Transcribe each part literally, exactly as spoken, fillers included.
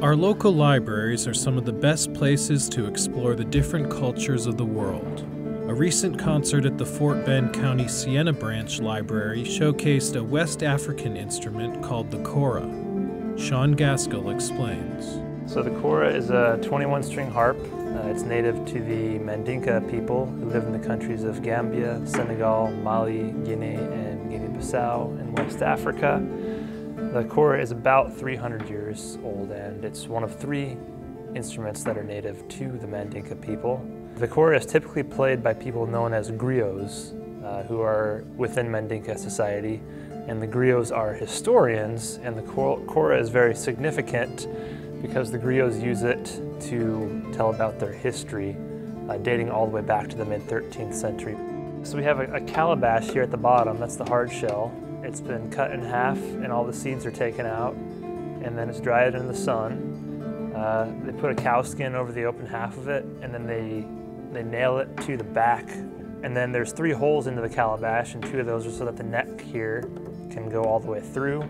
Our local libraries are some of the best places to explore the different cultures of the world. A recent concert at the Fort Bend County Sienna Branch Library showcased a West African instrument called the kora. Sean Gaskell explains. So the kora is a twenty-one string harp. Uh, it's native to the Mandinka people who live in the countries of Gambia, Senegal, Mali, Guinea, and Guinea-Bissau in West Africa. The kora is about three hundred years old, and it's one of three instruments that are native to the Mandinka people. The kora is typically played by people known as griots, uh, who are within Mandinka society, and the griots are historians, and the kora is very significant because the griots use it to tell about their history, uh, dating all the way back to the mid thirteenth century. So we have a, a calabash here at the bottom. That's the hard shell. It's been cut in half and all the seeds are taken out, and then it's dried in the sun. Uh, they put a cow skin over the open half of it, and then they, they nail it to the back. And then there's three holes into the calabash, and two of those are so that the neck here can go all the way through.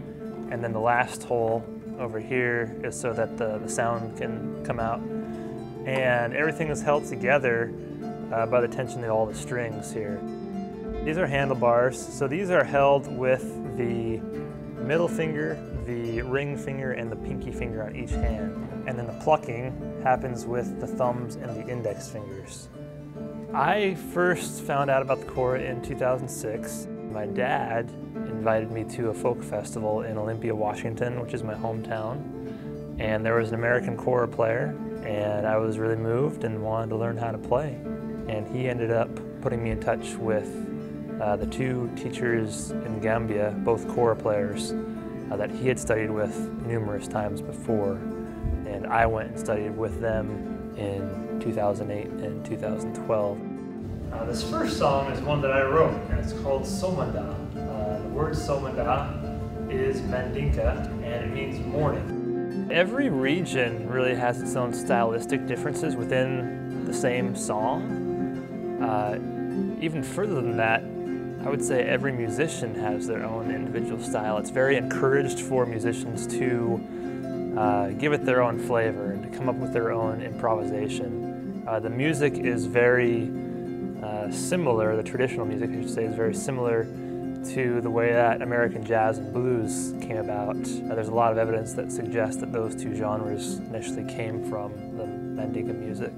And then the last hole over here is so that the, the sound can come out. And everything is held together uh, by the tension of all the strings here. These are handlebars. So these are held with the middle finger, the ring finger, and the pinky finger on each hand. And then the plucking happens with the thumbs and the index fingers. I first found out about the kora in two thousand six. My dad invited me to a folk festival in Olympia, Washington, which is my hometown. And there was an American kora player, and I was really moved and wanted to learn how to play. And he ended up putting me in touch with uh, the two teachers in Gambia, both kora players, uh, that he had studied with numerous times before. And I went and studied with them in two thousand eight and two thousand twelve. Uh, this first song is one that I wrote, and it's called Somanda. Uh, the word Somanda is Mandinka, and it means morning. Every region really has its own stylistic differences within the same song. Uh, even further than that, I would say every musician has their own individual style. It's very encouraged for musicians to uh, give it their own flavor and to come up with their own improvisation. Uh, the music is very Uh, similar, the traditional music I should say is very similar to the way that American jazz and blues came about. Uh, there's a lot of evidence that suggests that those two genres initially came from the Mandinka music.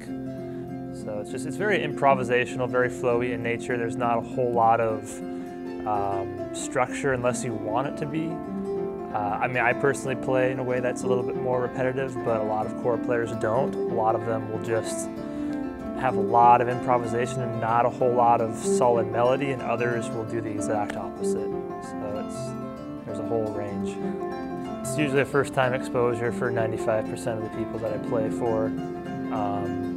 So it's just, it's very improvisational, very flowy in nature. There's not a whole lot of um, structure unless you want it to be. Uh, I mean, I personally play in a way that's a little bit more repetitive, but a lot of kora players don't. A lot of them will just have a lot of improvisation and not a whole lot of solid melody, and others will do the exact opposite. So it's, there's a whole range. It's usually a first-time exposure for ninety-five percent of the people that I play for. Um,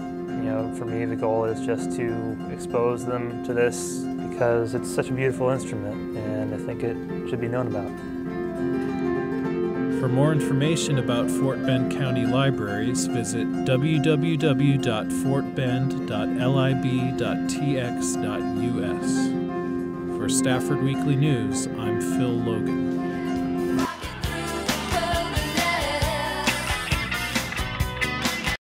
you know, for me, the goal is just to expose them to this because it's such a beautiful instrument, and I think it should be known about. For more information about Fort Bend County Libraries, visit w w w dot fort bend dot l i b dot t x dot u s. For Stafford Weekly News, I'm Phil Logan.